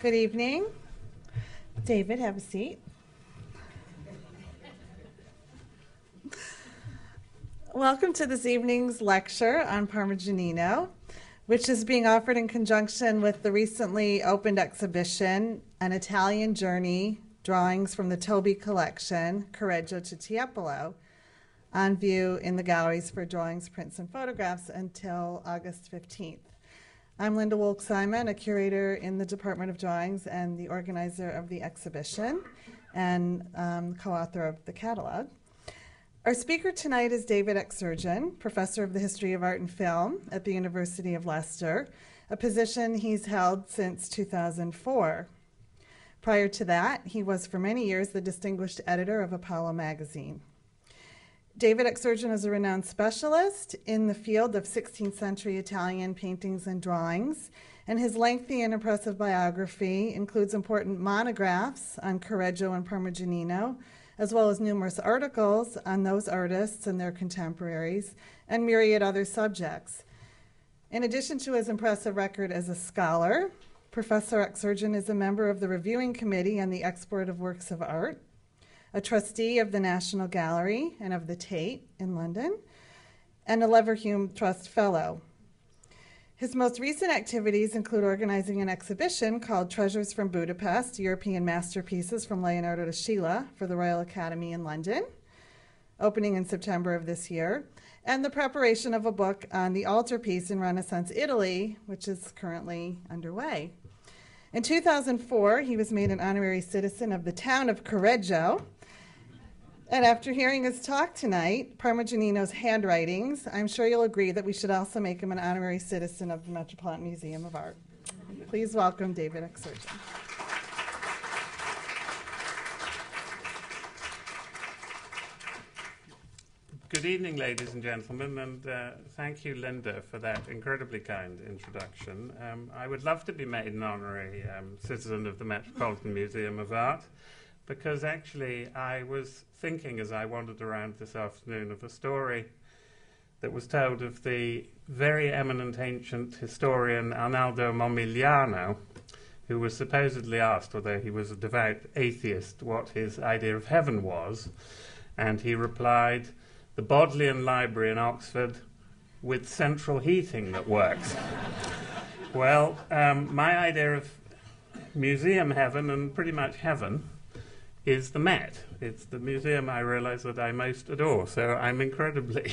Good evening. David, have a seat. Welcome to this evening's lecture on Parmigianino, which is being offered in conjunction with the recently opened exhibition, An Italian Journey, Drawings from the Toby Collection, Correggio to Tiepolo, on view in the galleries for drawings, prints, and photographs until August 15th. I'm Linda Wolk-Simon, a curator in the Department of Drawings and the organizer of the exhibition and co-author of the catalog. Our speaker tonight is David Ekserdjian, professor of the history of art and film at the University of Leicester, a position he's held since 2004. Prior to that, he was for many years the distinguished editor of Apollo Magazine. David Ekserdjian is a renowned specialist in the field of 16th century Italian paintings and drawings, and his lengthy and impressive biography includes important monographs on Correggio and Parmigianino, as well as numerous articles on those artists and their contemporaries, and myriad other subjects. In addition to his impressive record as a scholar, Professor Ekserdjian is a member of the Reviewing Committee on the Export of Works of Art, a trustee of the National Gallery and of the Tate in London, and a Leverhulme Trust Fellow. His most recent activities include organizing an exhibition called Treasures from Budapest, European Masterpieces from Leonardo to Schiele for the Royal Academy in London, opening in September of this year, and the preparation of a book on the altarpiece in Renaissance Italy, which is currently underway. In 2004, he was made an honorary citizen of the town of Correggio. And after hearing his talk tonight, Parmigianino's handwritings, I'm sure you'll agree that we should also make him an honorary citizen of the Metropolitan Museum of Art. Please welcome David Ekserdjian. Good evening, ladies and gentlemen, and thank you, Linda, for that incredibly kind introduction. I would love to be made an honorary citizen of the Metropolitan Museum of Art, because actually I was thinking as I wandered around this afternoon of a story that was told of the very eminent ancient historian Arnaldo Momigliano, who was supposedly asked, although he was a devout atheist, what his idea of heaven was, and he replied, the Bodleian Library in Oxford with central heating that works. Well, my idea of museum heaven, and pretty much heaven, is the Met. It's the museum I realize that I most adore, so I'm incredibly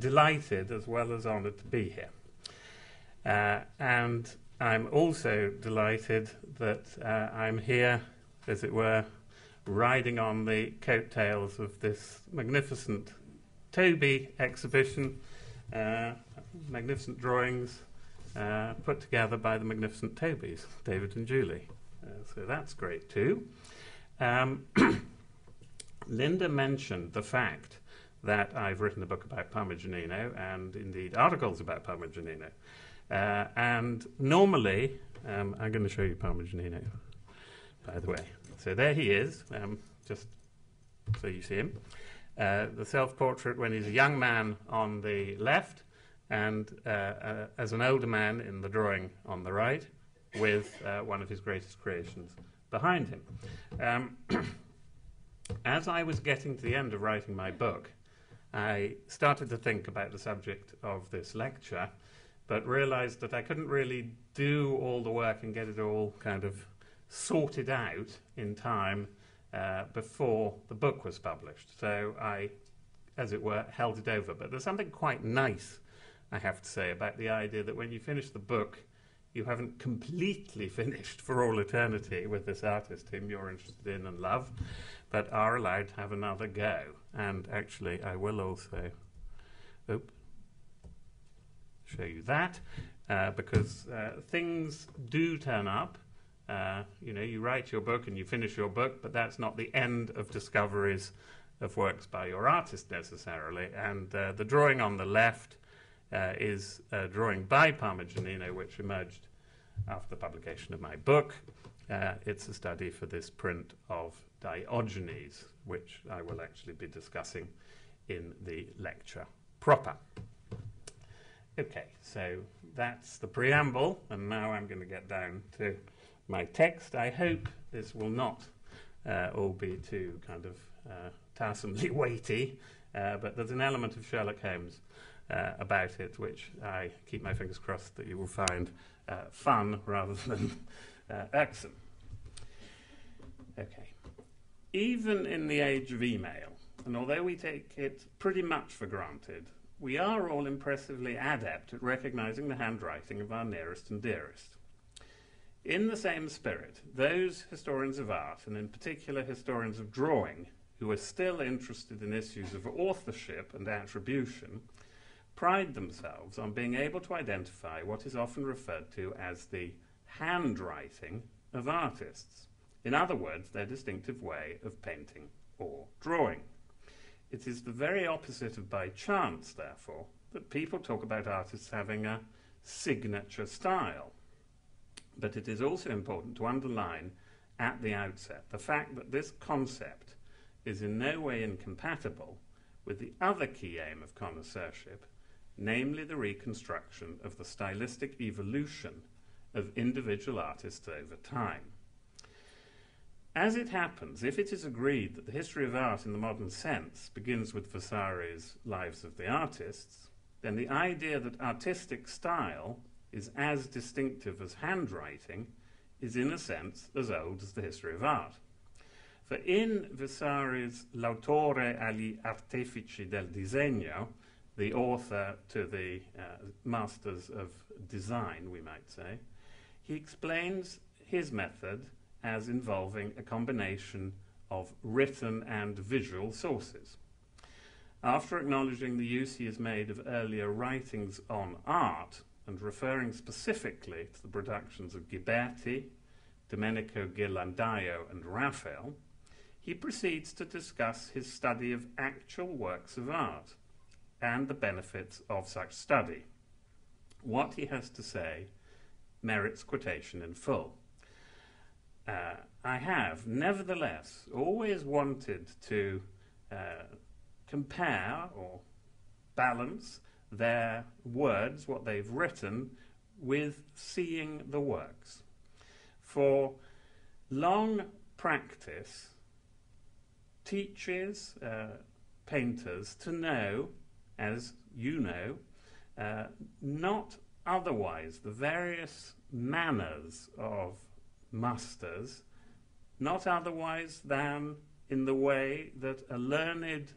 delighted as well as honored to be here. And I'm also delighted that I'm here, as it were, riding on the coattails of this magnificent Toby exhibition, magnificent drawings put together by the magnificent Tobys, David and Julie. So that's great too. Linda mentioned the fact that I've written a book about Parmigianino and indeed articles about Parmigianino. And normally, I'm going to show you Parmigianino, by the way. So there he is, just so you see him. The self-portrait when he's a young man on the left and as an older man in the drawing on the right with one of his greatest creations behind him. As I was getting to the end of writing my book, I started to think about the subject of this lecture, but realized that I couldn't really do all the work and get it all kind of sorted out in time before the book was published. So I, as it were, held it over. But there's something quite nice, I have to say, about the idea that when you finish the book, you haven't completely finished for all eternity with this artist whom you're interested in and love, but are allowed to have another go. And actually, I will also show you that, because things do turn up. You know, you write your book and you finish your book, but that's not the end of discoveries of works by your artist necessarily. And the drawing on the left is a drawing by Parmigianino, which emerged after the publication of my book. It's a study for this print of Diogenes, which I will actually be discussing in the lecture proper. Okay, so that's the preamble, and now I'm going to get down to my text. I hope this will not all be too kind of tiresomely weighty, but there's an element of Sherlock Holmes about it, which I keep my fingers crossed that you will find fun rather than irksome. Okay. Even in the age of email, and although we take it pretty much for granted, we are all impressively adept at recognizing the handwriting of our nearest and dearest. In the same spirit, those historians of art, and in particular historians of drawing, who are still interested in issues of authorship and attribution, pride themselves on being able to identify what is often referred to as the handwriting of artists. In other words, their distinctive way of painting or drawing. It is the very opposite of by chance, therefore, that people talk about artists having a signature style. But it is also important to underline at the outset the fact that this concept is in no way incompatible with the other key aim of connoisseurship, namely the reconstruction of the stylistic evolution of individual artists over time. As it happens, if it is agreed that the history of art in the modern sense begins with Vasari's Lives of the Artists, then the idea that artistic style is as distinctive as handwriting is in a sense as old as the history of art. For in Vasari's L'autore agli artefici del disegno, the author to the masters of design, we might say, he explains his method as involving a combination of written and visual sources. After acknowledging the use he has made of earlier writings on art, and referring specifically to the productions of Ghiberti, Domenico Ghirlandaio, and Raphael, he proceeds to discuss his study of actual works of art and the benefits of such study. What he has to say merits quotation in full. I have, nevertheless, always wanted to compare or balance their words, what they've written, with seeing the works. For long practice teaches painters to know, as you know, not otherwise the various manners of masters, not otherwise than in the way that a learned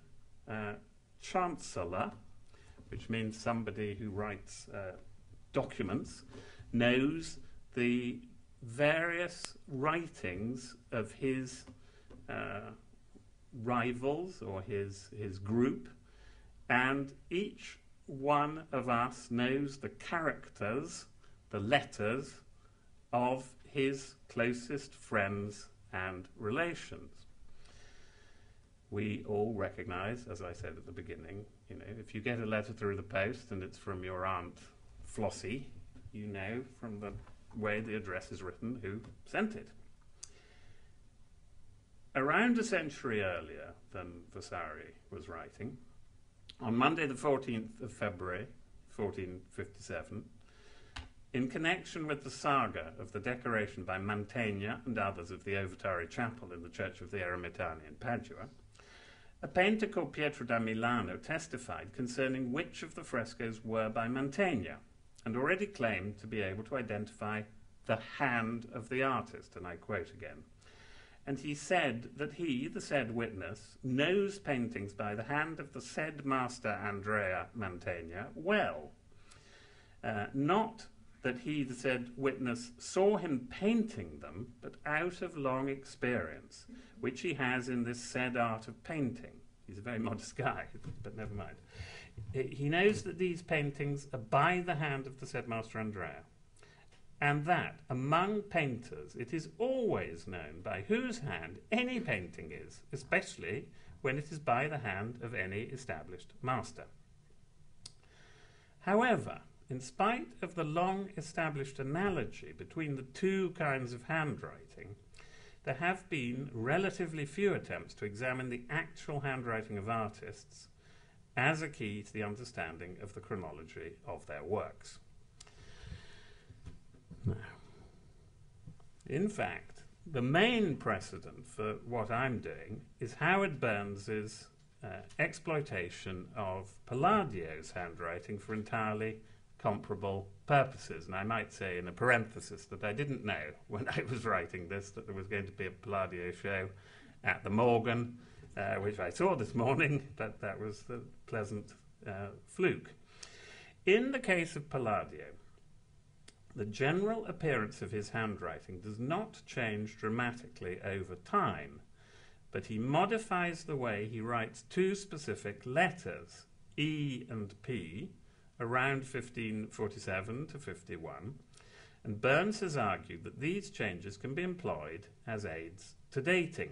chancellor, which means somebody who writes documents, knows the various writings of his rivals or his group, and each one of us knows the characters, the letters of his closest friends and relations. We all recognize, as I said at the beginning, you know, if you get a letter through the post and it's from your Aunt Flossie, you know from the way the address is written who sent it. Around a century earlier than Vasari was writing, on Monday the 14th of February, 1457, in connection with the saga of the decoration by Mantegna and others of the Ovitari Chapel in the Church of the Eremitani in Padua, a painter called Pietro da Milano testified concerning which of the frescoes were by Mantegna, and already claimed to be able to identify the hand of the artist, and I quote again. And he said that he, the said witness, knows paintings by the hand of the said master Andrea Mantegna well. Not that he, the said witness, saw him painting them, but out of long experience, which he has in this said art of painting. He's a very modest guy, but never mind. He knows that these paintings are by the hand of the said master Andrea, and that among painters it is always known by whose hand any painting is, especially when it is by the hand of any established master. However, in spite of the long-established analogy between the two kinds of handwriting, there have been relatively few attempts to examine the actual handwriting of artists as a key to the understanding of the chronology of their works. Now, In fact, the main precedent for what I'm doing is Howard Burns's exploitation of Palladio's handwriting for entirely comparable purposes. And I might say in a parenthesis that I didn't know when I was writing this that there was going to be a Palladio show at the Morgan, which I saw this morning, but that was the pleasant fluke. In the case of Palladio, the general appearance of his handwriting does not change dramatically over time, but he modifies the way he writes two specific letters, E and P, around 1547 to 51, and Burns has argued that these changes can be employed as aids to dating.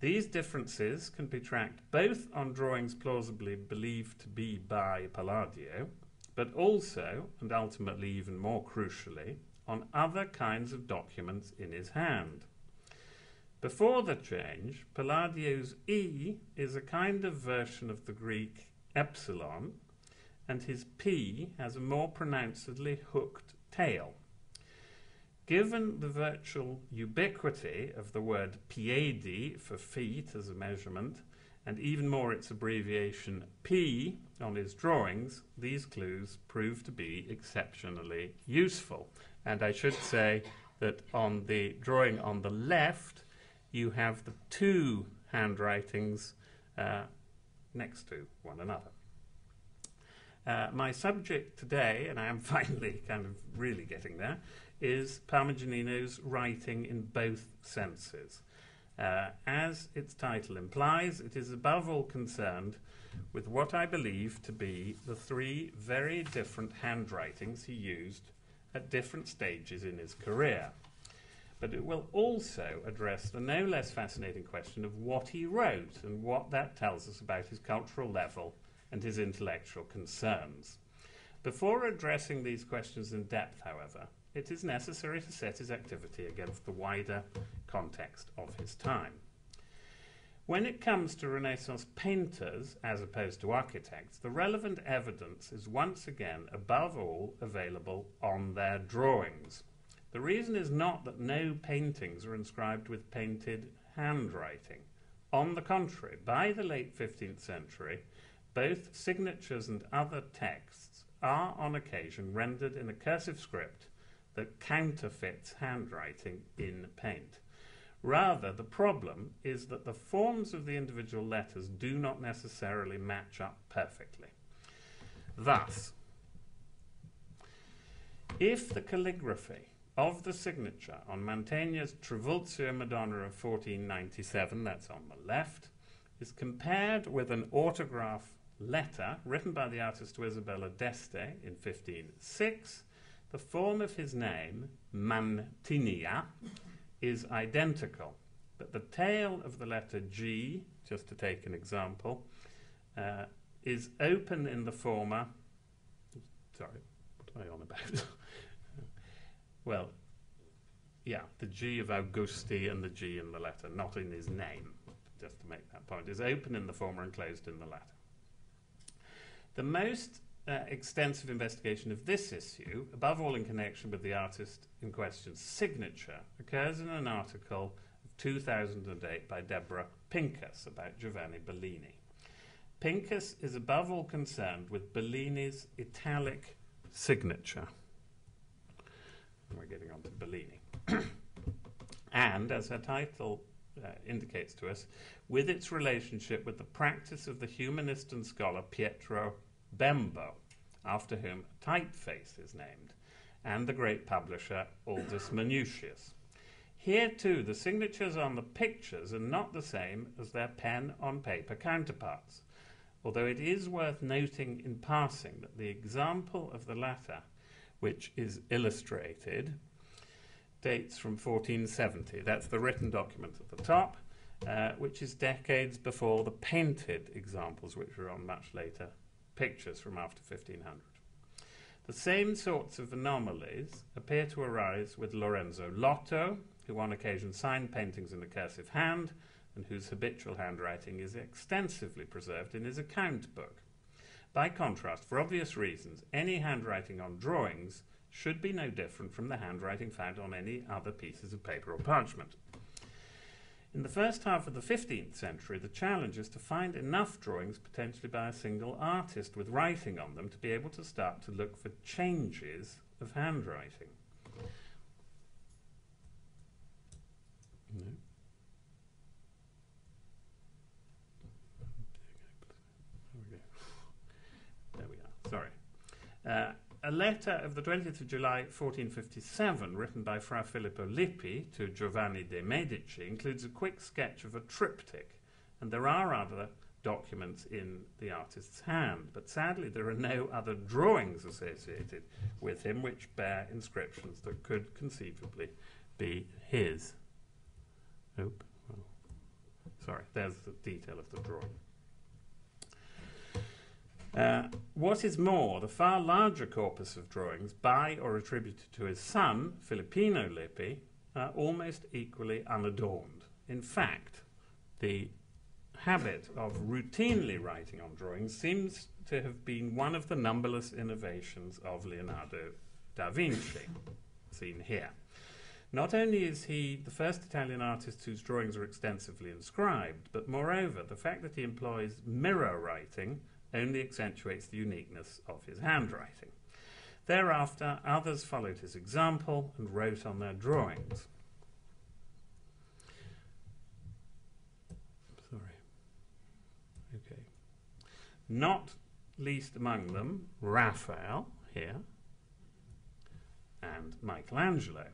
These differences can be tracked both on drawings plausibly believed to be by Palladio, but also, and ultimately even more crucially, on other kinds of documents in his hand. Before the change, Palladio's E is a kind of version of the Greek epsilon, and his P has a more pronouncedly hooked tail. Given the virtual ubiquity of the word piedi for feet as a measurement, and even more its abbreviation P on his drawings, these clues prove to be exceptionally useful. And I should say that on the drawing on the left, you have the two handwritings next to one another. My subject today, and I am finally kind of really getting there, is Parmigianino's writing in both senses. As its title implies, it is above all concerned with what I believe to be the three very different handwritings he used at different stages in his career. But it will also address the no less fascinating question of what he wrote and what that tells us about his cultural level and his intellectual concerns. Before addressing these questions in depth, however, it is necessary to set his activity against the wider context of his time. When it comes to Renaissance painters, as opposed to architects, the relevant evidence is once again, above all, available on their drawings. The reason is not that no paintings are inscribed with painted handwriting. On the contrary, by the late 15th century, both signatures and other texts are on occasion rendered in a cursive script that counterfeits handwriting in paint. Rather, the problem is that the forms of the individual letters do not necessarily match up perfectly. Thus, if the calligraphy of the signature on Mantegna's Trivulzio Madonna of 1497, that's on the left, is compared with an autograph letter written by the artist to Isabella d'Este in 1506, the form of his name, Mantegna, is identical, but the tail of the letter G, just to take an example, is open in the former. Sorry, what am I on about? Well, yeah, the G of Augusti and the G in the letter, not in his name, just to make that point, is open in the former and closed in the latter. The most extensive investigation of this issue, above all in connection with the artist in question's signature, occurs in an article of 2008 by Deborah Pincus about Giovanni Bellini. Pincus is above all concerned with Bellini's italic signature. And we're getting on to Bellini. And, as her title indicates to us, with its relationship with the practice of the humanist and scholar Pietro Bembo, after whom typeface is named, and the great publisher Aldus Manutius. Here too, the signatures on the pictures are not the same as their pen on paper counterparts, although it is worth noting in passing that the example of the latter, which is illustrated, dates from 1470. That's the written document at the top, which is decades before the painted examples, which were on much later pictures from after 1500. The same sorts of anomalies appear to arise with Lorenzo Lotto, who on occasion signed paintings in a cursive hand and whose habitual handwriting is extensively preserved in his account book. By contrast, for obvious reasons, any handwriting on drawings should be no different from the handwriting found on any other pieces of paper or parchment. In the first half of the 15th century, the challenge is to find enough drawings, potentially by a single artist, with writing on them to be able to start to look for changes of handwriting. No. There we are, sorry. A letter of the 20th of July 1457, written by Fra Filippo Lippi to Giovanni de' Medici, includes a quick sketch of a triptych, and there are other documents in the artist's hand, but sadly there are no other drawings associated with him which bear inscriptions that could conceivably be his. Oh, well, sorry, there's the detail of the drawing. What is more, the far larger corpus of drawings by or attributed to his son, Filippino Lippi, are almost equally unadorned. In fact, the habit of routinely writing on drawings seems to have been one of the numberless innovations of Leonardo da Vinci, seen here. Not only is he the first Italian artist whose drawings are extensively inscribed, but moreover, the fact that he employs mirror writing only accentuates the uniqueness of his handwriting. Thereafter, others followed his example and wrote on their drawings. Sorry. Okay. Not least among them, Raphael, here, and Michelangelo.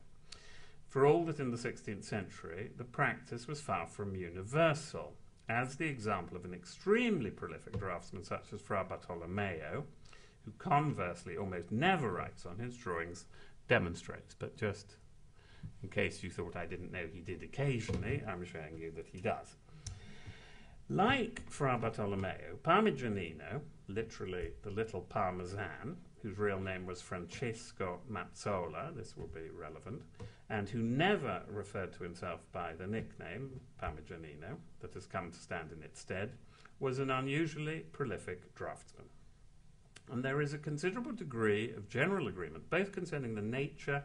For all that in the 16th century, the practice was far from universal, as the example of an extremely prolific draftsman such as Fra Bartolomeo, who conversely almost never writes on his drawings, demonstrates. But just in case you thought I didn't know he did occasionally, I'm showing you that he does. Like Fra Bartolomeo, Parmigianino, literally the little Parmesan, whose real name was Francesco Mazzola, this will be relevant, and who never referred to himself by the nickname Parmigianino that has come to stand in its stead, was an unusually prolific draftsman. And there is a considerable degree of general agreement, both concerning the nature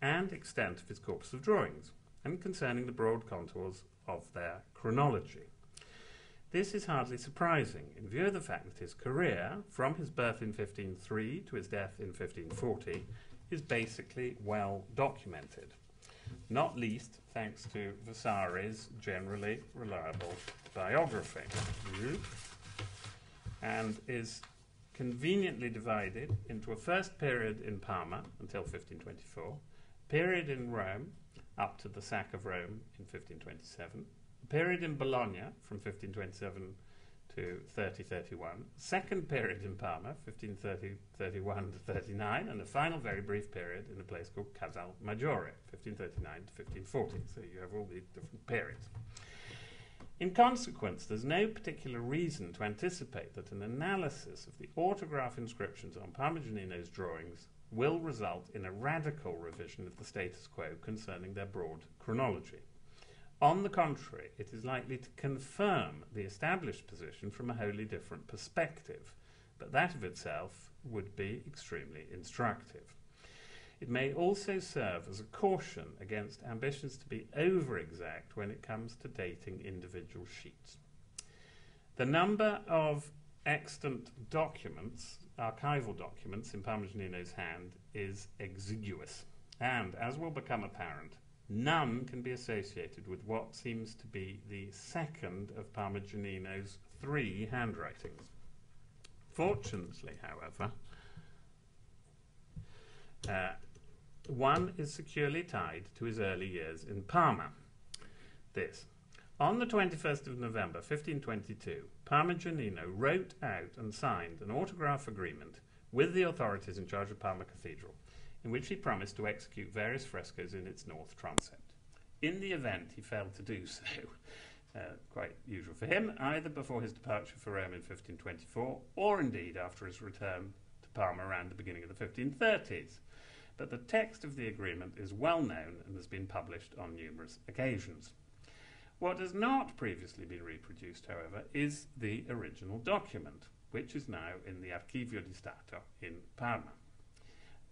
and extent of his corpus of drawings, and concerning the broad contours of their chronology. This is hardly surprising, in view of the fact that his career, from his birth in 1503 to his death in 1540, is basically well documented, not least thanks to Vasari's generally reliable biography, and is conveniently divided into a first period in Parma until 1524, a period in Rome up to the sack of Rome in 1527, a period in Bologna from 1527 to 3031, second period in Parma, 1531 to 39, and the final very brief period in a place called Casal Maggiore, 1539 to 1540. So you have all these different periods. In consequence, there's no particular reason to anticipate that an analysis of the autograph inscriptions on Parmigianino's drawings will result in a radical revision of the status quo concerning their broad chronology. On the contrary, it is likely to confirm the established position from a wholly different perspective, but that of itself would be extremely instructive. It may also serve as a caution against ambitions to be over-exact when it comes to dating individual sheets. The number of extant documents, archival documents, in Parmigianino's hand is exiguous, and, as will become apparent, none can be associated with what seems to be the second of Parmigianino's three handwritings. Fortunately, however, one is securely tied to his early years in Parma. This. On the 21st of November 1522, Parmigianino wrote out and signed an autograph agreement with the authorities in charge of Parma Cathedral, in which he promised to execute various frescoes in its north transept. In the event he failed to do so, quite usual for him, either before his departure for Rome in 1524, or indeed after his return to Parma around the beginning of the 1530s. But the text of the agreement is well known and has been published on numerous occasions. What has not previously been reproduced, however, is the original document, which is now in the Archivio di Stato in Parma.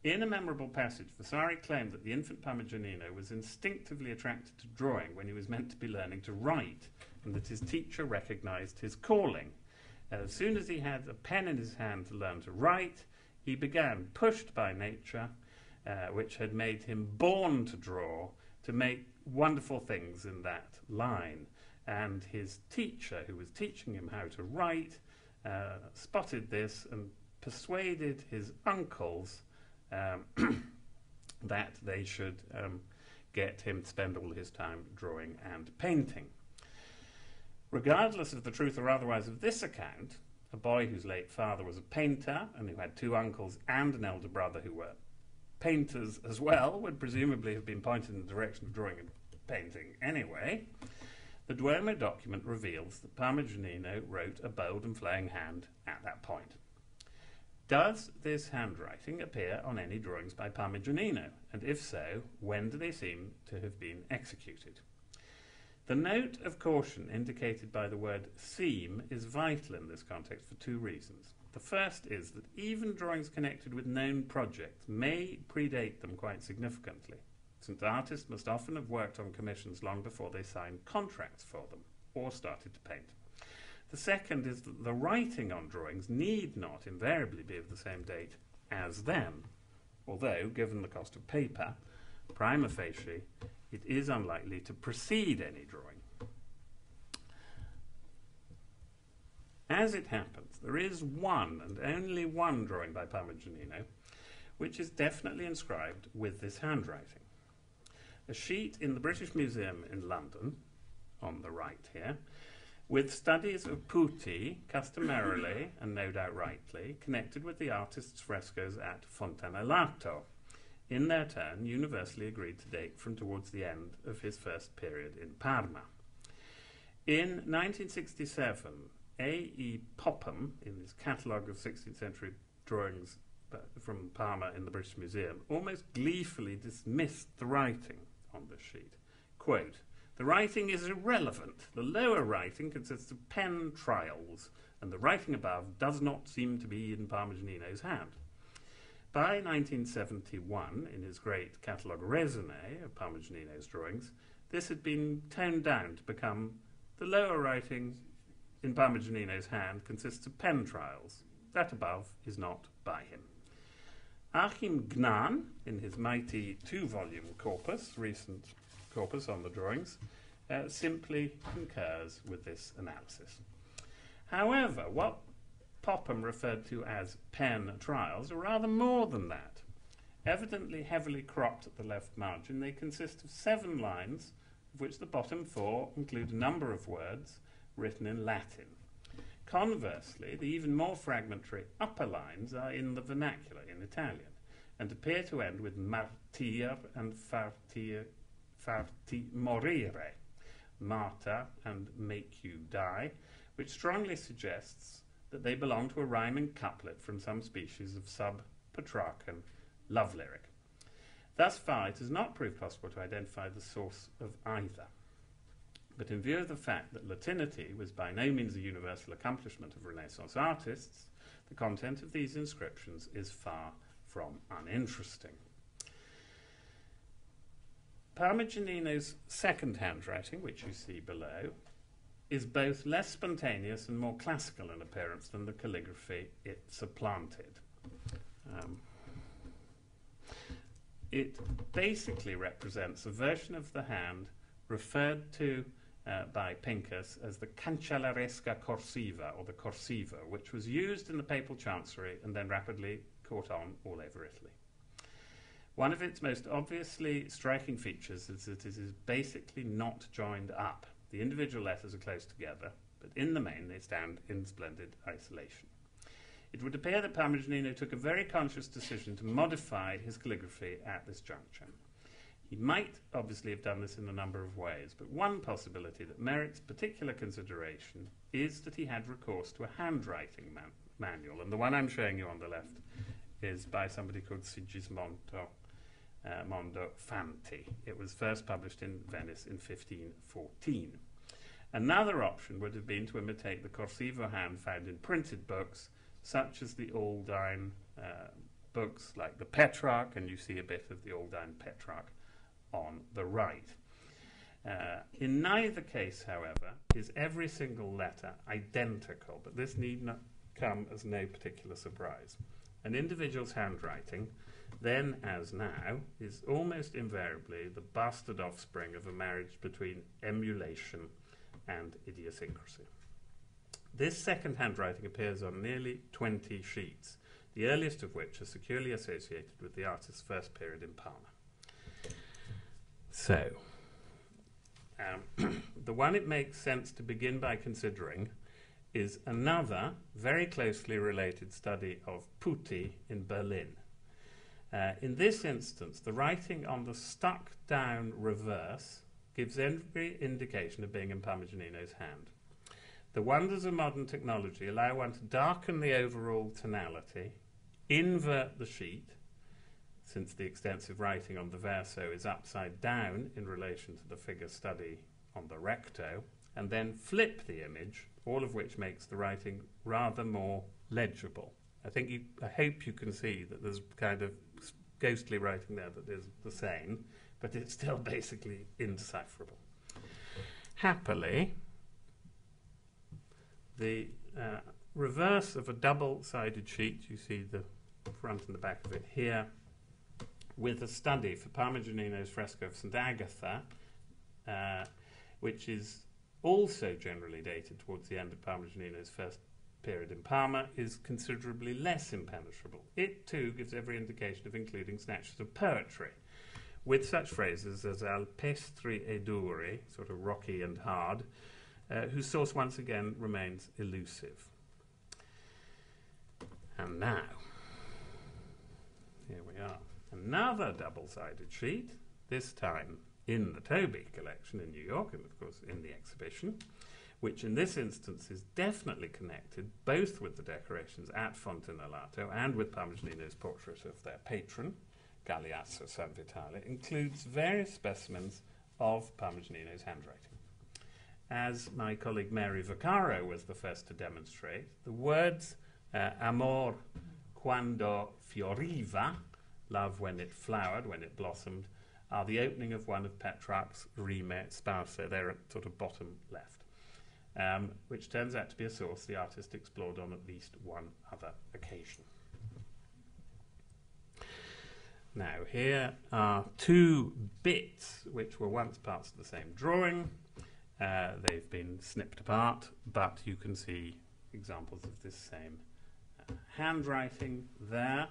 In a memorable passage, Vasari claimed that the infant Parmigianino was instinctively attracted to drawing when he was meant to be learning to write, and that his teacher recognized his calling. As soon as he had a pen in his hand to learn to write, he began, pushed by nature, which had made him born to draw, to make wonderful things in that line. And his teacher, who was teaching him how to write, spotted this and persuaded his uncles that they should get him to spend all his time drawing and painting. Regardless of the truth or otherwise of this account, a boy whose late father was a painter and who had two uncles and an elder brother who were painters as well would presumably have been pointed in the direction of drawing and painting anyway. The Duomo document reveals that Parmigianino wrote a bold and flowing hand at that point. Does this handwriting appear on any drawings by Parmigianino? And if so, when do they seem to have been executed? The note of caution indicated by the word seem is vital in this context for two reasons. The first is that even drawings connected with known projects may predate them quite significantly, since artists must often have worked on commissions long before they signed contracts for them or started to paint. The second is that the writing on drawings need not invariably be of the same date as them, although, given the cost of paper, prima facie, it is unlikely to precede any drawing. As it happens, there is one and only one drawing by Parmigianino which is definitely inscribed with this handwriting. A sheet in the British Museum in London, on the right here, with studies of Putti, customarily, and no doubt rightly, connected with the artist's frescoes at Fontanellato, in their turn universally agreed to date from towards the end of his first period in Parma. In 1967, A.E. Popham, in his catalogue of 16th century drawings from Parma in the British Museum, almost gleefully dismissed the writing on this sheet. Quote, "The writing is irrelevant. The lower writing consists of pen trials, and the writing above does not seem to be in Parmigianino's hand." By 1971, in his great catalogue raisonné of Parmigianino's drawings, this had been toned down to become "the lower writing in Parmigianino's hand consists of pen trials. That above is not by him." Achim Gnan, in his mighty two-volume corpus, recent corpus on the drawings, simply concurs with this analysis. However, what Popham referred to as pen trials are rather more than that. Evidently heavily cropped at the left margin, they consist of 7 lines, of which the bottom 4 include a number of words written in Latin. Conversely, the even more fragmentary upper lines are in the vernacular, in Italian, and appear to end with martir and farti morire, martyr and make you die, which strongly suggests that they belong to a rhyme and couplet from some species of sub-Petrarchan love lyric. Thus far, it has not proved possible to identify the source of either. But in view of the fact that Latinity was by no means a universal accomplishment of Renaissance artists, the content of these inscriptions is far from uninteresting. Parmigianino's second handwriting, which you see below, is both less spontaneous and more classical in appearance than the calligraphy it supplanted. It basically represents a version of the hand referred to by Pincus as the Cancellaresca Corsiva, or the Corsiva, which was used in the papal chancery and then rapidly caught on all over Italy. One of its most obviously striking features is that it is basically not joined up. The individual letters are close together, but in the main they stand in splendid isolation. It would appear that Parmigianino took a very conscious decision to modify his calligraphy at this juncture. He might obviously have done this in a number of ways, but one possibility that merits particular consideration is that he had recourse to a handwriting manual, and the one I'm showing you on the left is by somebody called Sigismondo Fanti. It was first published in Venice in 1514. Another option would have been to imitate the Corsivo hand found in printed books, such as the Aldine books like the Petrarch, and you see a bit of the Aldine Petrarch on the right. In neither case, however, is every single letter identical, but this need not come as no particular surprise. An individual's handwriting, then as now, is almost invariably the bastard offspring of a marriage between emulation and idiosyncrasy. This second handwriting appears on nearly 20 sheets, the earliest of which are securely associated with the artist's first period in Parma. So, the one it makes sense to begin by considering is another very closely related study of Putti in Berlin. In this instance, the writing on the stuck-down reverse gives every indication of being in Parmigianino's hand. The wonders of modern technology allow one to darken the overall tonality, invert the sheet, since the extensive writing on the verso is upside down in relation to the figure study on the recto, and then flip the image, all of which makes the writing rather more legible. I hope you can see that there's kind of ghostly writing there that is the same, but it's still basically indecipherable. Happily, the reverse of a double-sided sheet, you see the front and the back of it here, with a study for Parmigianino's fresco of St. Agatha, which is also generally dated towards the end of Parmigianino's first period in Parma, is considerably less impenetrable. It, too, gives every indication of including snatches of poetry, with such phrases as alpestri e duri, sort of rocky and hard, whose source once again remains elusive. And now, here we are. Another double-sided sheet, this time in the Toby collection in New York, and of course in the exhibition, which in this instance is definitely connected both with the decorations at Fontanellato and with Parmigianino's portrait of their patron, Galeazzo Sanvitale, includes various specimens of Parmigianino's handwriting. As my colleague Mary Vaccaro was the first to demonstrate, the words amor quando fioriva, love when it flowered, when it blossomed, are the opening of one of Petrarch's Rime Sparse, there at sort of bottom left, which turns out to be a source the artist explored on at least one other occasion. Now, here are two bits which were once parts of the same drawing. They've been snipped apart, but you can see examples of this same handwriting there.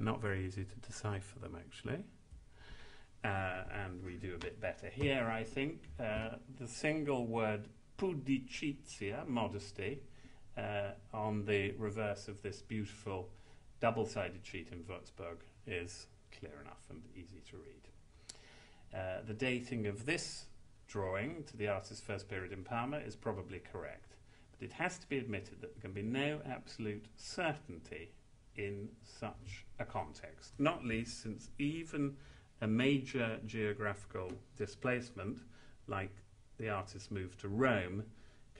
Not very easy to decipher them, actually. And we do a bit better here, I think. The single word pudicizia, modesty, on the reverse of this beautiful double-sided sheet in Würzburg is clear enough and easy to read. The dating of this drawing to the artist's first period in Parma is probably correct, but it has to be admitted that there can be no absolute certainty in such a context, not least since even a major geographical displacement, like the artist's move to Rome,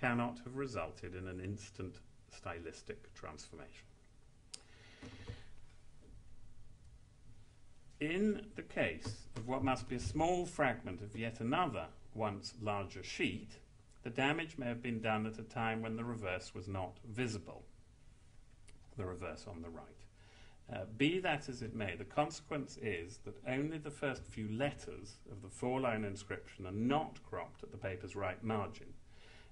cannot have resulted in an instant stylistic transformation. In the case of what must be a small fragment of yet another once larger sheet, the damage may have been done at a time when the reverse was not visible, the reverse on the right. Be that as it may, the consequence is that only the first few letters of the four-line inscription are not cropped at the paper's right margin,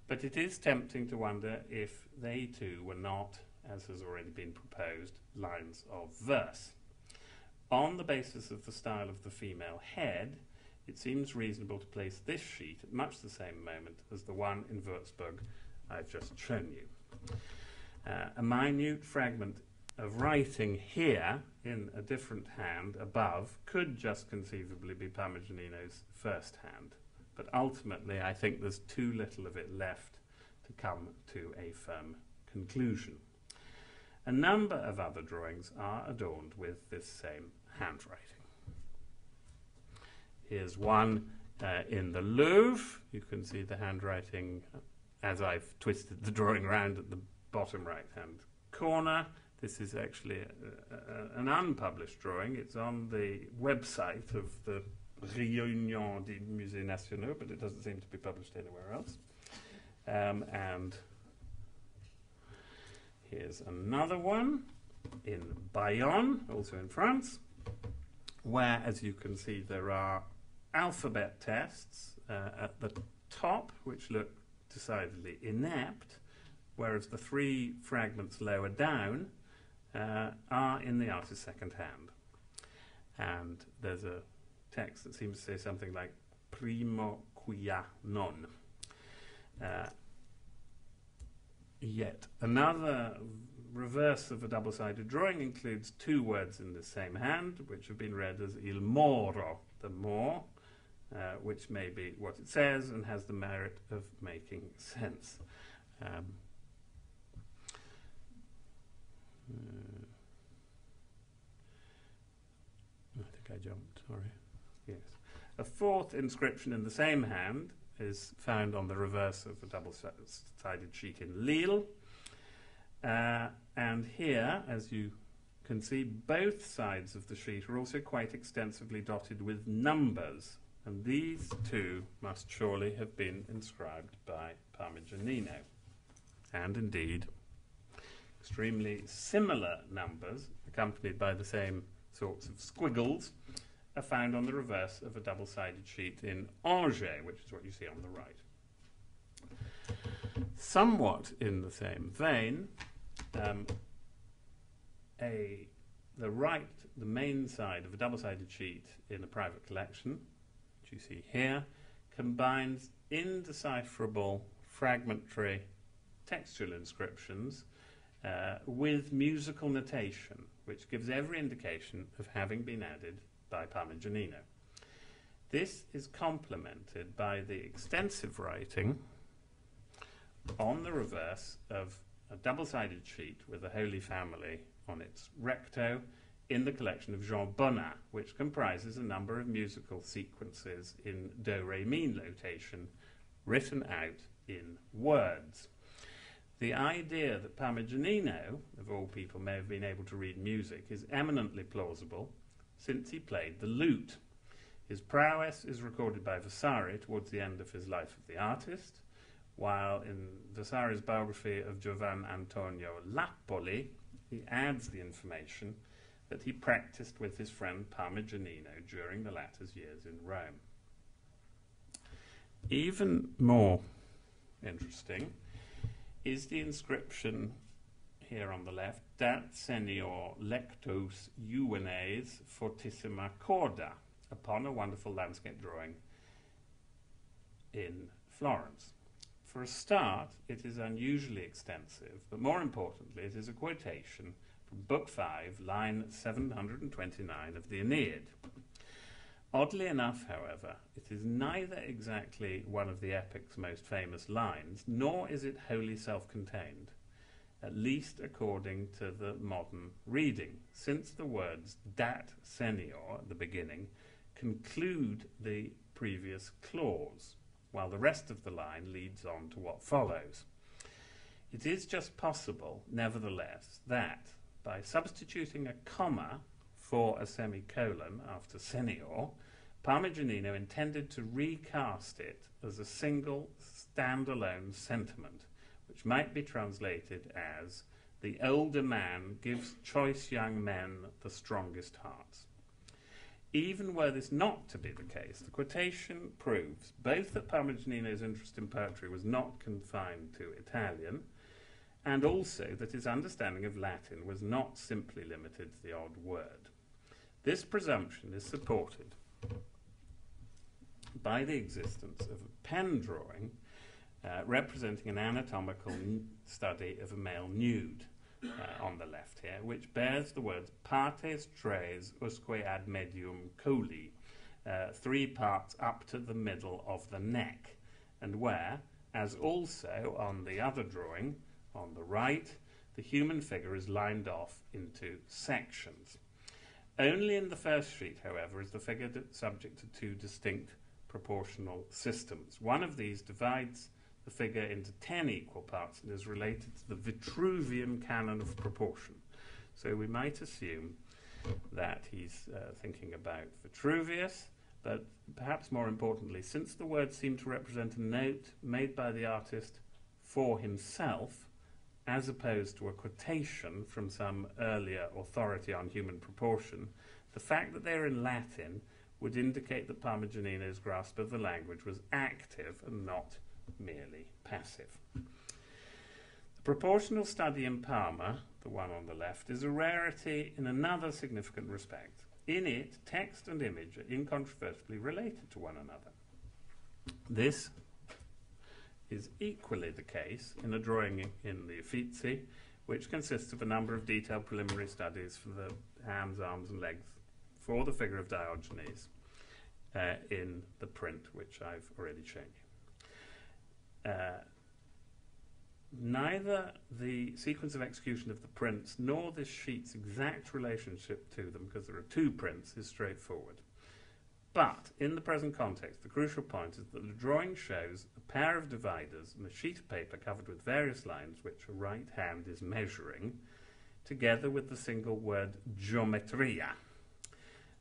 but it is tempting to wonder if they too were not, as has already been proposed, lines of verse. On the basis of the style of the female head, it seems reasonable to place this sheet at much the same moment as the one in Würzburg I've just shown you. A minute fragment of writing here in a different hand above could just conceivably be Parmigianino's first hand, but ultimately I think there's too little of it left to come to a firm conclusion. A number of other drawings are adorned with this same handwriting. Here's one in the Louvre. You can see the handwriting as I've twisted the drawing around at the bottom right-hand corner. This is actually an unpublished drawing. It's on the website of the Réunion des Musées Nationaux, but it doesn't seem to be published anywhere else. And here's another one in Bayonne, also in France, where, as you can see, there are alphabet tests at the top, which look decidedly inept, whereas the three fragments lower down are in the artist's second hand. And there's a text that seems to say something like primo quia non. Yet another reverse of a double-sided drawing includes two words in the same hand, which have been read as il moro, the more, which may be what it says and has the merit of making sense. I think I jumped, sorry. Yes. A fourth inscription in the same hand is found on the reverse of the double-sided sheet in Lille. And here, as you can see, both sides of the sheet are also quite extensively dotted with numbers, and these two must surely have been inscribed by Parmigianino. And indeed, extremely similar numbers, accompanied by the same sorts of squiggles, are found on the reverse of a double-sided sheet in Angers, which is what you see on the right. Somewhat in the same vein, the main side of a double-sided sheet in a private collection, which you see here, combines indecipherable fragmentary textual inscriptions with musical notation, which gives every indication of having been added by Parmigianino. This is complemented by the extensive writing on the reverse of a double-sided sheet with the Holy Family on its recto in the collection of Jean Bonnat, which comprises a number of musical sequences in do-re-mi notation written out in words. The idea that Parmigianino, of all people, may have been able to read music is eminently plausible, since he played the lute. His prowess is recorded by Vasari towards the end of his Life of the Artist, while in Vasari's biography of Giovan Antonio Lappoli, he adds the information that he practiced with his friend Parmigianino during the latter's years in Rome. Even more interesting is the inscription here on the left, Dat senior lectos juvenes fortissima corda, upon a wonderful landscape drawing in Florence. For a start, it is unusually extensive, but more importantly, it is a quotation from Book 5, line 729 of the Aeneid. Oddly enough, however, it is neither exactly one of the epic's most famous lines, nor is it wholly self-contained, at least according to the modern reading, since the words dat senior at the beginning conclude the previous clause, while the rest of the line leads on to what follows. It is just possible, nevertheless, that by substituting a comma for a semicolon after senior, Parmigianino intended to recast it as a single standalone sentiment, which might be translated as the older man gives choice young men the strongest hearts. Even were this not to be the case, the quotation proves both that Parmigianino's interest in poetry was not confined to Italian, and also that his understanding of Latin was not simply limited to the odd word. This presumption is supported by the existence of a pen drawing representing an anatomical study of a male nude. On the left here, which bears the words partes tres usque ad medium coli, 3 parts up to the middle of the neck, and where, as also on the other drawing on the right, the human figure is lined off into sections. Only in the first sheet, however, is the figure subject to two distinct proportional systems. One of these divides the figure into 10 equal parts and is related to the Vitruvian canon of proportion, So we might assume that he's thinking about Vitruvius, but perhaps more importantly, since the words seem to represent a note made by the artist for himself, as opposed to a quotation from some earlier authority on human proportion, the fact that they're in Latin would indicate that Parmigianino's grasp of the language was active and not merely passive. The proportional study in Parma, the one on the left, is a rarity in another significant respect. In it, text and image are incontrovertibly related to one another. This is equally the case in a drawing in the Uffizi, which consists of a number of detailed preliminary studies for the hands, arms, and legs for the figure of Diogenes in the print which I've already shown you. Neither the sequence of execution of the prints nor this sheet's exact relationship to them, because there are two prints, is straightforward. But in the present context, the crucial point is that the drawing shows a pair of dividers and a sheet of paper covered with various lines which a right hand is measuring, together with the single word geometria.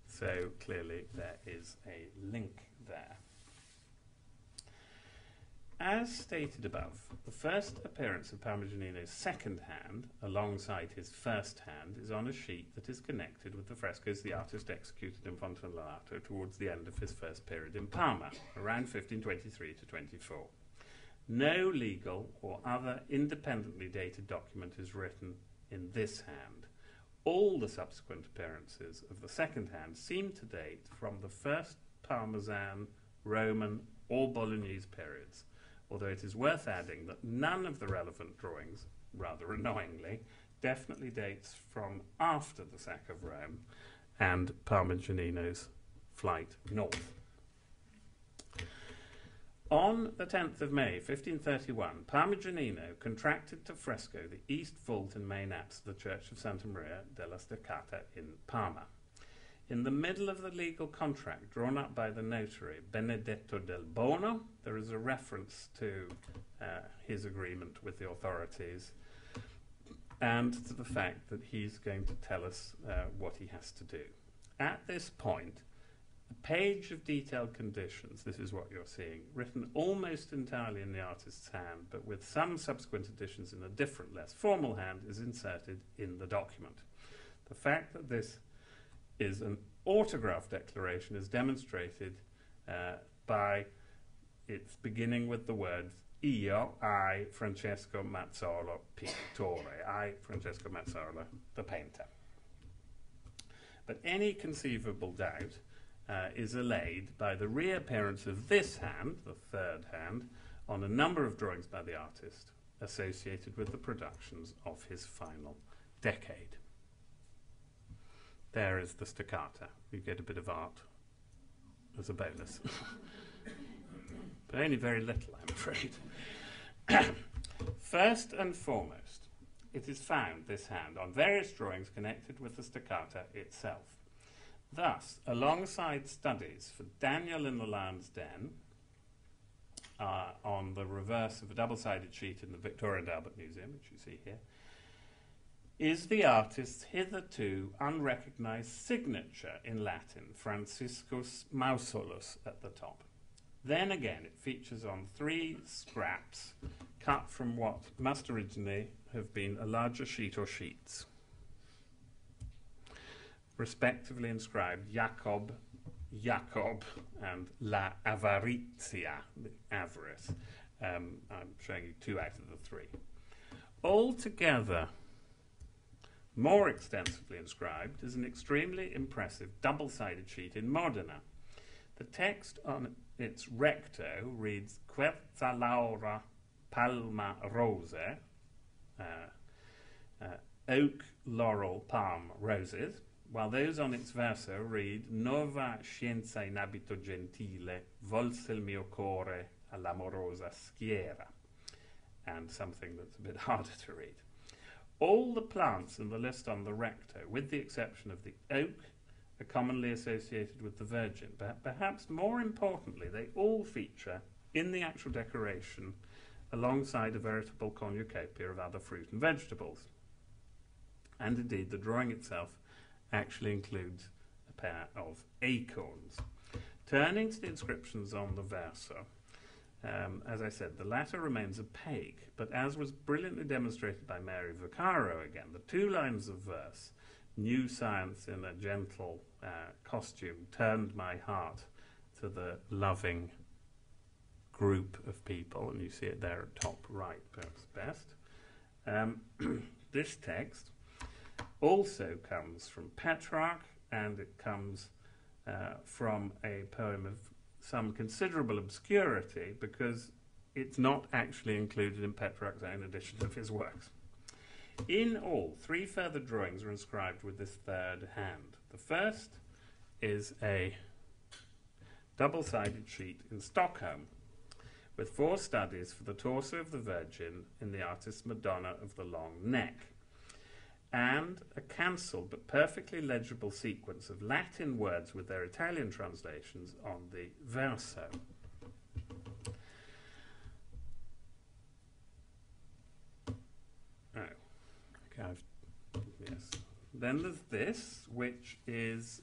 So clearly there is a link there. As stated above, the first appearance of Parmigianino's second hand, alongside his first hand, is on a sheet that is connected with the frescoes the artist executed in Fontanellato towards the end of his first period in Parma, around 1523 to 24. No legal or other independently dated document is written in this hand. All the subsequent appearances of the second hand seem to date from the first Parmesan, Roman, or Bolognese periods, although it is worth adding that none of the relevant drawings, rather annoyingly, definitely dates from after the sack of Rome and Parmigianino's flight north. On the 10th of May, 1531, Parmigianino contracted to fresco the east vault and main apse of the Church of Santa Maria della Steccata in Parma. In the middle of the legal contract drawn up by the notary, Benedetto del Bono, there is a reference to his agreement with the authorities and to the fact that he's going to tell us what he has to do. At this point, a page of detailed conditions, this is what you're seeing, written almost entirely in the artist's hand, but with some subsequent additions in a different, less formal hand, is inserted in the document. The fact that this is an autograph declaration is demonstrated by its beginning with the words Io, I, Francesco Mazzola, pittore. I, Francesco Mazzola, the painter. But any conceivable doubt is allayed by the reappearance of this hand, the third hand, on a number of drawings by the artist associated with the productions of his final decade. There is the Steccata. You get a bit of art as a bonus. But only very little, I'm afraid. First and foremost, it is found, this hand, on various drawings connected with the Steccata itself. Thus, alongside studies for Daniel in the Lion's Den, on the reverse of a double-sided sheet in the Victoria and Albert Museum, which you see here, is the artist's hitherto unrecognized signature in Latin, Franciscus Mausolus, at the top. Then again, it features on three scraps cut from what must originally have been a larger sheet or sheets, respectively inscribed Jacob, Jacob, and La Avarizia, the avarice. I'm showing you two out of the three. Altogether, more extensively inscribed is an extremely impressive double-sided sheet in Modena. The text on its recto reads Quetzalaura Palma Rose, oak, laurel, palm, roses, while those on its verso read Nova scienza in abito gentile, volse il mio core all'amorosa schiera, and something that's a bit harder to read. All the plants in the list on the recto, with the exception of the oak, are commonly associated with the Virgin, but perhaps more importantly, they all feature in the actual decoration alongside a veritable cornucopia of other fruit and vegetables. and indeed the drawing itself actually includes a pair of acorns. Turning to the inscriptions on the verso, as I said, the latter remains opaque, but as was brilliantly demonstrated by Mary Vaccaro again, the two lines of verse, "New science in a gentle costume turned my heart to the loving group of people," and you see it there at top right, perhaps best. This text also comes from Petrarch, and it comes from a poem of some considerable obscurity because it's not actually included in Petrarch's own edition of his works. In all, three further drawings are inscribed with this third hand. The first is a double-sided sheet in Stockholm with four studies for the torso of the Virgin in the artist's Madonna of the Long Neck, and a cancelled but perfectly legible sequence of Latin words with their Italian translations on the verso. Oh, okay. Yes. Then there's this, which is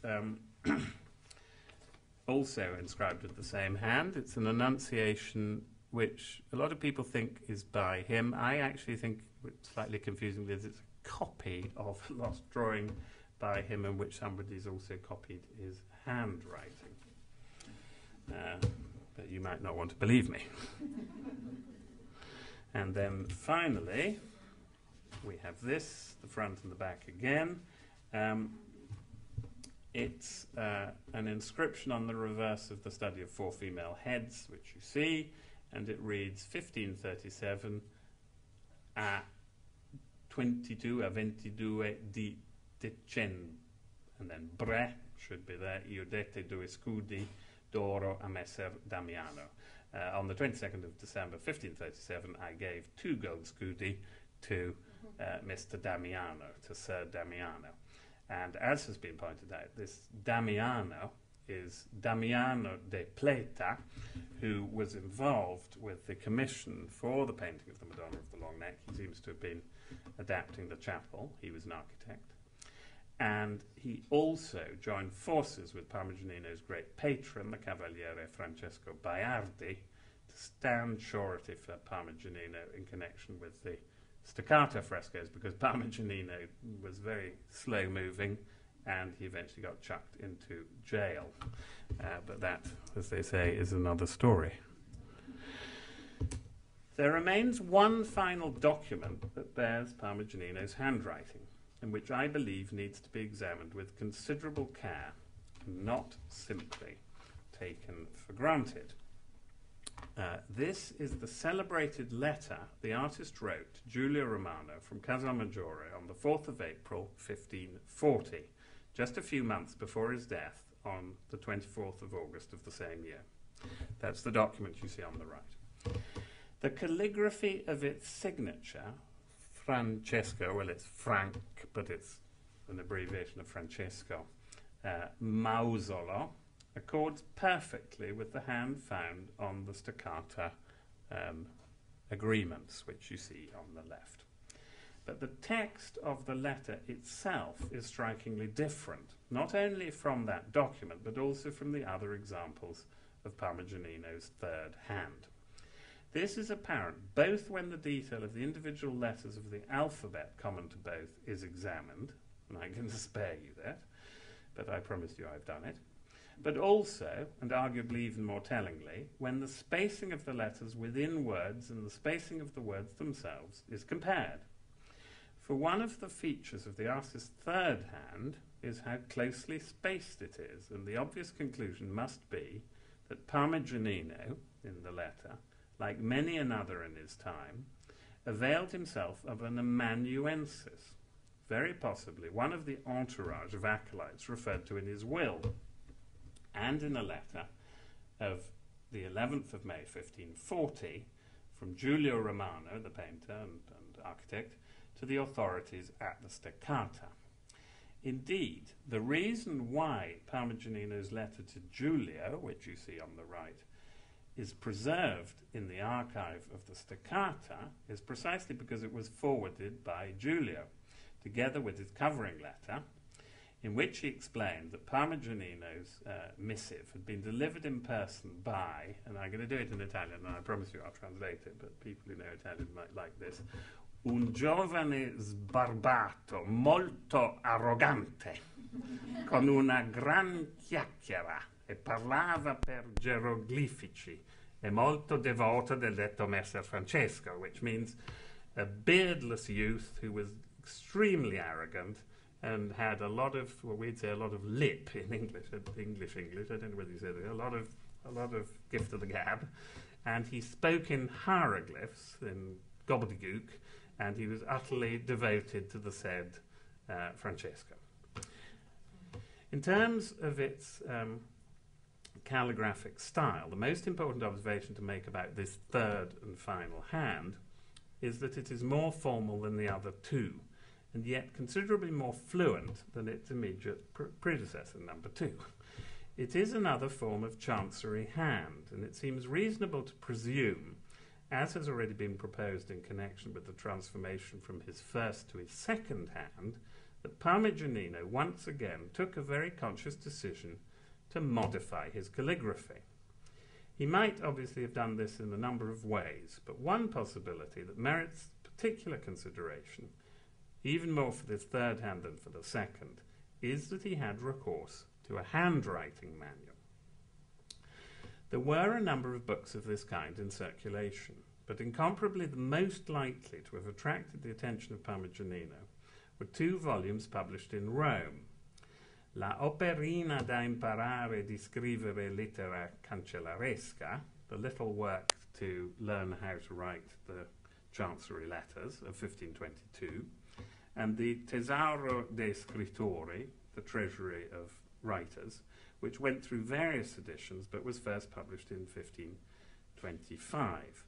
also inscribed with the same hand. It's an Annunciation, which a lot of people think is by him. I actually think, slightly confusingly, it's a copy of a lost drawing by him in which somebody's also copied his handwriting. But you might not want to believe me. And then finally, we have this, the front and the back again. It's an inscription on the reverse of the study of four female heads, which you see, and it reads 1537 a 22 a 22 di decembre, and then bre should be there, io dette due scudi d'oro a messer Damiano. On the 22nd of December 1537, I gave two gold scudi to Mr. Damiano, to Sir Damiano. And as has been pointed out, this Damiano is Damiano de Pleta, who was involved with the commission for the painting of the Madonna of the Long Neck. He seems to have been adapting the chapel. He was an architect. And he also joined forces with Parmigianino's great patron, the Cavaliere Francesco Baiardi, to stand surety for Parmigianino in connection with the staccato frescoes, because Parmigianino was very slow moving and he eventually got chucked into jail. But that, as they say, is another story. There remains one final document that bears Parmigianino's handwriting, and which I believe needs to be examined with considerable care, not simply taken for granted. This is the celebrated letter the artist wrote to Giulio Romano from Casal Maggiore on the 4th of April 1540, just a few months before his death on the 24th of August of the same year. That's the document you see on the right. The calligraphy of its signature, Francesco, well, it's Frank, but it's an abbreviation of Francesco, Mausolo, accords perfectly with the hand found on the staccata agreements, which you see on the left. But the text of the letter itself is strikingly different, not only from that document, but also from the other examples of Parmigianino's third hand. This is apparent both when the detail of the individual letters of the alphabet common to both is examined, and I can spare you that, but I promised you I've done it, but also, and arguably even more tellingly, when the spacing of the letters within words and the spacing of the words themselves is compared. For one of the features of the artist's third hand is how closely spaced it is, and the obvious conclusion must be that Parmigianino, in the letter, like many another in his time, availed himself of an amanuensis, very possibly one of the entourage of acolytes referred to in his will, and in a letter of the 11th of May 1540 from Giulio Romano, the painter and architect, to the authorities at the Staccata. Indeed, the reason why Parmigianino's letter to Giulio, which you see on the right, is preserved in the archive of the Staccata is precisely because it was forwarded by Giulio together with his covering letter, in which he explained that Parmigianino's missive had been delivered in person by, and I'm going to do it in Italian, and I promise you I'll translate it, but people who know Italian might like this, un giovane sbarbato, molto arrogante, con una gran chiacchiera, e parlava per geroglifici, e molto devoto del detto Messer Francesco, which means a beardless youth who was extremely arrogant, and had a lot of, well, we'd say a lot of lip in English. I don't know whether you say that. A lot of gift of the gab, and he spoke in hieroglyphs, in gobbledygook, and he was utterly devoted to the said Francesco. In terms of its calligraphic style, the most important observation to make about this third and final hand is that it is more formal than the other two, and yet considerably more fluent than its immediate predecessor, number two. It is another form of chancery hand, and it seems reasonable to presume, as has already been proposed in connection with the transformation from his first to his second hand, that Parmigianino once again took a very conscious decision to modify his calligraphy. He might obviously have done this in a number of ways, but one possibility that merits particular consideration, even more for this third hand than for the second, is that he had recourse to a handwriting manual. There were a number of books of this kind in circulation, but incomparably the most likely to have attracted the attention of Parmigianino were two volumes published in Rome, La Operina da imparare di scrivere lettera cancellaresca, the little work to learn how to write the chancery letters of 1522, and the Tesauro dei Scrittori, the Treasury of Writers, which went through various editions but was first published in 1525.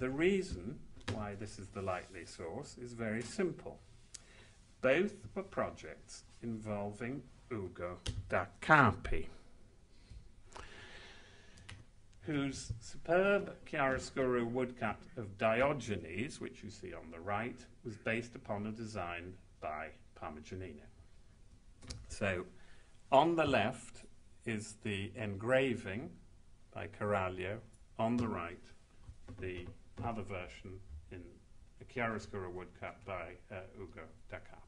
The reason why this is the likely source is very simple. Both were projects involving Ugo da Carpi, whose superb chiaroscuro woodcut of Diogenes, which you see on the right, was based upon a design by Parmigianino. So, on the left is the engraving by Caraglio, on the right, the other version in a chiaroscuro woodcut by Ugo da Carpi.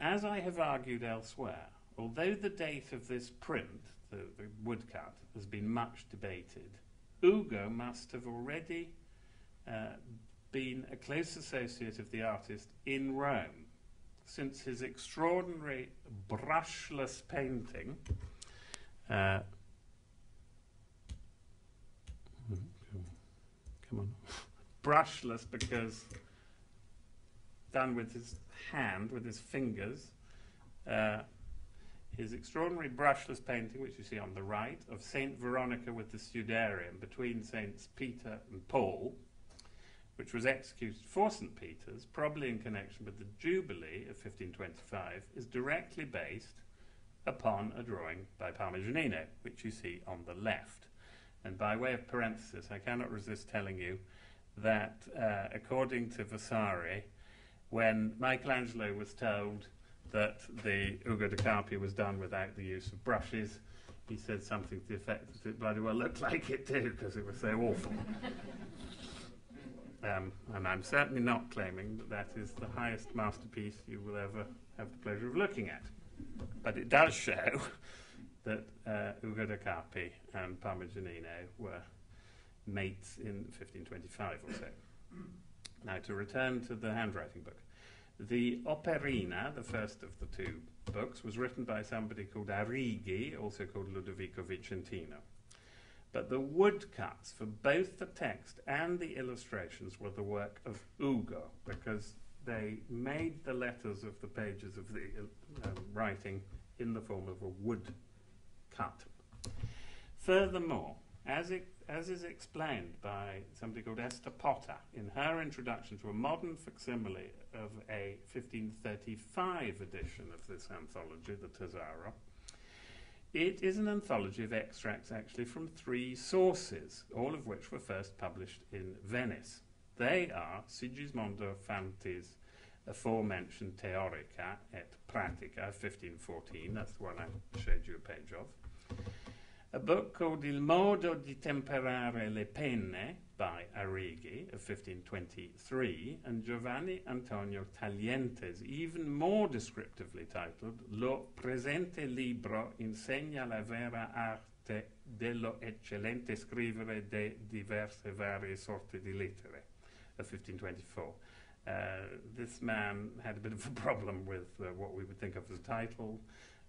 As I have argued elsewhere, although the date of this print, the woodcut, has been much debated, Ugo must have already been a close associate of the artist in Rome, since his extraordinary brushless painting come on, brushless because done with his hand, with his fingers, his extraordinary brushless painting, which you see on the right, of St. Veronica with the Sudarium between Saints Peter and Paul, which was executed for St. Peter's, probably in connection with the Jubilee of 1525, is directly based upon a drawing by Parmigianino, which you see on the left. And by way of parenthesis, I cannot resist telling you that, according to Vasari, when Michelangelo was told that the Ugo da Carpi was done without the use of brushes, he said something to the effect that it bloody well looked like it too, because it was so awful. And I'm certainly not claiming that that is the highest masterpiece you will ever have the pleasure of looking at. But it does show that Ugo da Carpi and Parmigianino were mates in 1525 or so. Now, to return to the handwriting book. The Operina, the first of the two books, was written by somebody called Arrighi, also called Ludovico Vicentino. But the woodcuts for both the text and the illustrations were the work of Ugo, because they made the letters of the pages of the writing in the form of a woodcut. Furthermore, as is explained by somebody called Esther Potter in her introduction to a modern facsimile of a 1535 edition of this anthology, the Tesauro, it is an anthology of extracts actually from three sources, all of which were first published in Venice. They are Sigismondo Fanti's aforementioned Theorica et Pratica, 1514, that's the one I showed you a page of. A book called Il modo di temperare le penne by Arrighi of 1523, and Giovanni Antonio Tagliente's even more descriptively titled Lo presente libro insegna la vera arte dello eccellente scrivere de diverse varie sorte di lettere of 1524. This man had a bit of a problem with what we would think of as a title,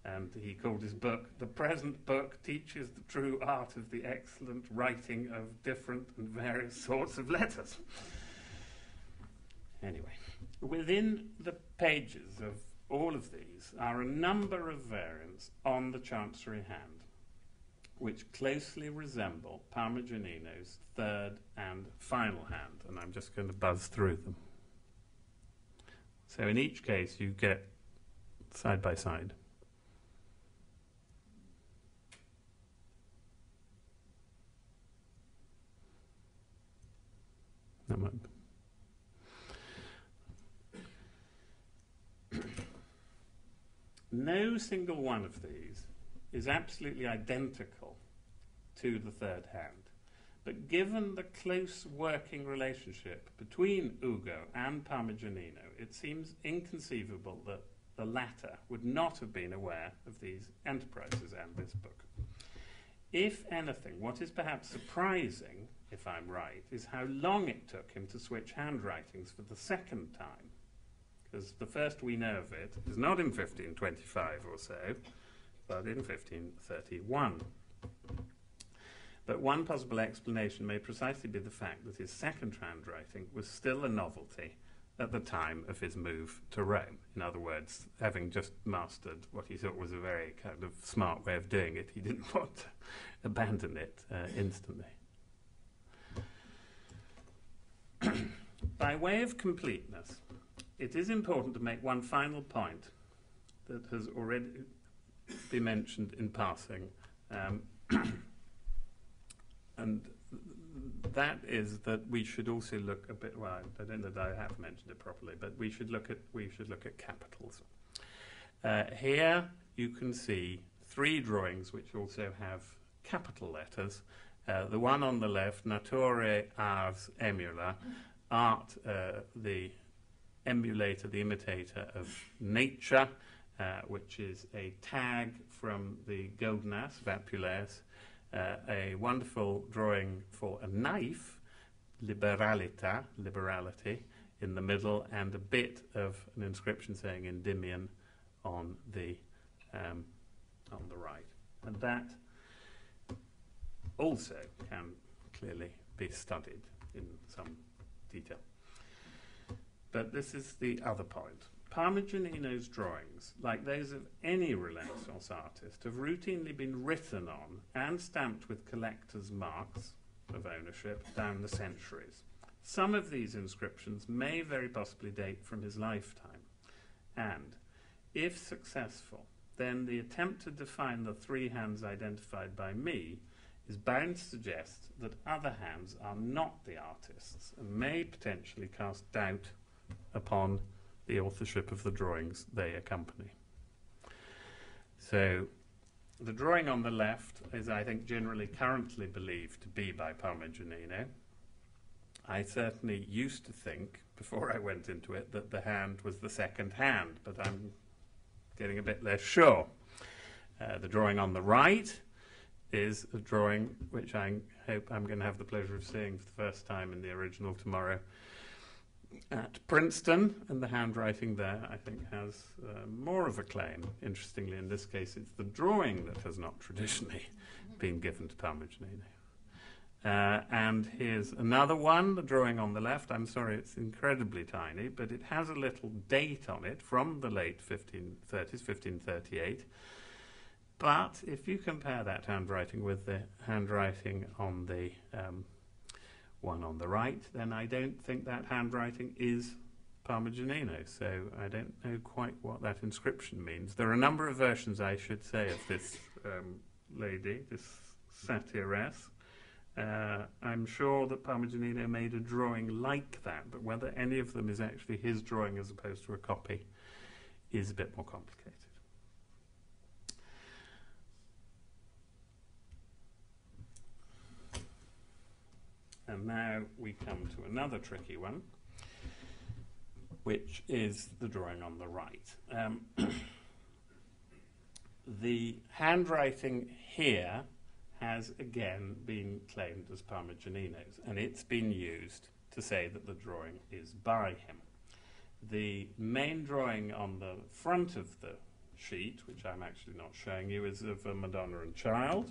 and he called his book, The Present Book Teaches the True Art of the Excellent Writing of Different and Various Sorts of Letters. Anyway, within the pages of all of these are a number of variants on the chancery hand, which closely resemble Parmigianino's third and final hand, and I'm just going to buzz through them. So in each case you get side by side. No single one of these is absolutely identical to the third hand, but given the close working relationship between Ugo and Parmigianino, it seems inconceivable that the latter would not have been aware of these enterprises and this book. If anything, what is perhaps surprising, if I'm right, is how long it took him to switch handwritings for the second time, because the first we know of it is not in 1525 or so, but in 1531. But one possible explanation may precisely be the fact that his second handwriting was still a novelty at the time of his move to Rome. In other words, having just mastered what he thought was a very kind of smart way of doing it, he didn't want to abandon it instantly. By way of completeness, it is important to make one final point that has already been mentioned in passing, and that is that we should also look a bit. Well, I don't know that I have mentioned it properly, but we should look at capitals. Here you can see three drawings which also have capital letters. The one on the left, Natura Ars Emula, art, the emulator, the imitator of nature, which is a tag from the Goldenas, Vapuleus, a wonderful drawing for a knife, Liberalita, liberality, in the middle, and a bit of an inscription saying Endymion on the right. And that also can clearly be studied in some detail. But this is the other point. Parmigianino's drawings, like those of any Renaissance artist, have routinely been written on and stamped with collectors' marks of ownership down the centuries. Some of these inscriptions may very possibly date from his lifetime, and if successful, then the attempt to define the three hands identified by me is bound to suggest that other hands are not the artists and may potentially cast doubt upon the authorship of the drawings they accompany. So the drawing on the left is, I think, generally currently believed to be by Parmigianino. I certainly used to think, before I went into it, that the hand was the second hand, but I'm getting a bit less sure. The drawing on the right is a drawing which I hope I'm going to have the pleasure of seeing for the first time in the original tomorrow at Princeton, and the handwriting there, I think, has more of a claim. Interestingly, in this case, it's the drawing that has not traditionally been given to Parmigianino. And here's another one, the drawing on the left. I'm sorry, it's incredibly tiny, but it has a little date on it from the late 1530s, 1538. But if you compare that handwriting with the handwriting on the one on the right, then I don't think that handwriting is Parmigianino, so I don't know quite what that inscription means. There are a number of versions, I should say, of this lady, this satiress, I'm sure that Parmigianino made a drawing like that, but whether any of them is actually his drawing as opposed to a copy is a bit more complicated. And now we come to another tricky one, which is the drawing on the right. The handwriting here has again been claimed as Parmigianino's, and it's been used to say that the drawing is by him. The main drawing on the front of the sheet, which I'm actually not showing you, is of a Madonna and Child,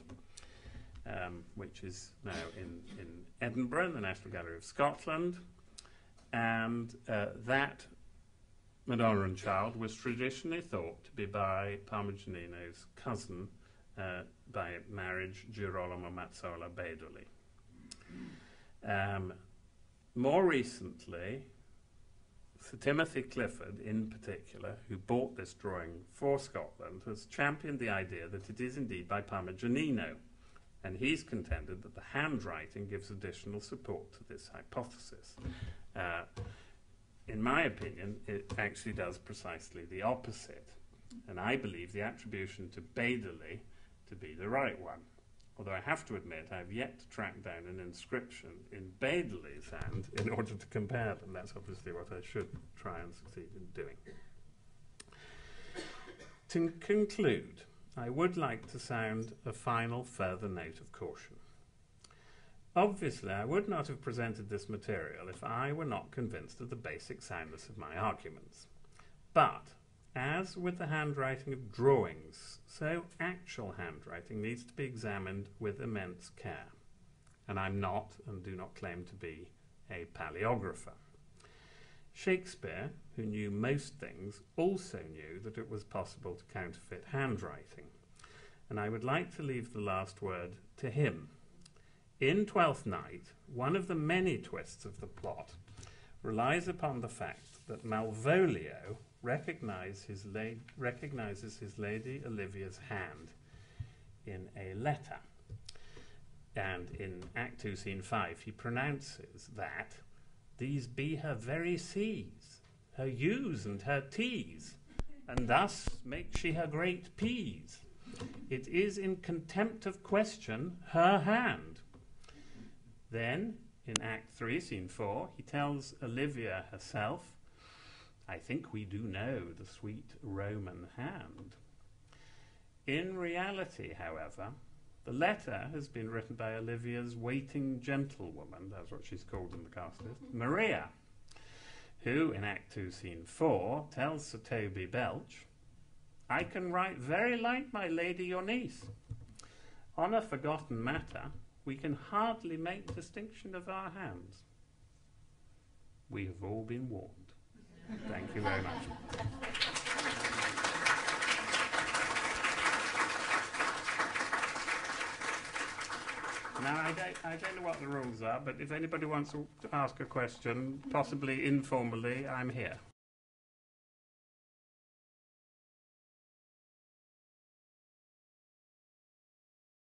which is now in Edinburgh, in the National Gallery of Scotland. And that Madonna and Child was traditionally thought to be by Parmigianino's cousin by marriage, Girolamo Mazzola Bedoli. More recently, Sir Timothy Clifford, in particular, who bought this drawing for Scotland, has championed the idea that it is indeed by Parmigianino. And he's contended that the handwriting gives additional support to this hypothesis. In my opinion, it actually does precisely the opposite. And I believe the attribution to Bedoli to be the right one. Although I have to admit, I've yet to track down an inscription in Bedoli's hand in order to compare them. That's obviously what I should try and succeed in doing. To conclude, I would like to sound a final further note of caution. Obviously, I would not have presented this material if I were not convinced of the basic soundness of my arguments. But, as with the handwriting of drawings, so actual handwriting needs to be examined with immense care. And I'm not, and do not claim to be, a paleographer. Shakespeare, who knew most things, also knew that it was possible to counterfeit handwriting. And I would like to leave the last word to him. In Twelfth Night, one of the many twists of the plot relies upon the fact that Malvolio recognises his Lady Olivia's hand in a letter. And in Act 2, Scene 5, he pronounces that these be her very C's, her U's and her T's, and thus make she her great P's. It is in contempt of question her hand. Then, in Act 3, Scene 4, he tells Olivia herself, I think we do know the sweet Roman hand. In reality, however, the letter has been written by Olivia's waiting gentlewoman, that's what she's called in the cast list, Maria, who in Act 2, Scene 4, tells Sir Toby Belch, I can write very like my lady your niece. On a forgotten matter, we can hardly make distinction of our hands. We have all been warned. Thank you very much. Now, I don't know what the rules are, but if anybody wants to ask a question, possibly informally, I'm here.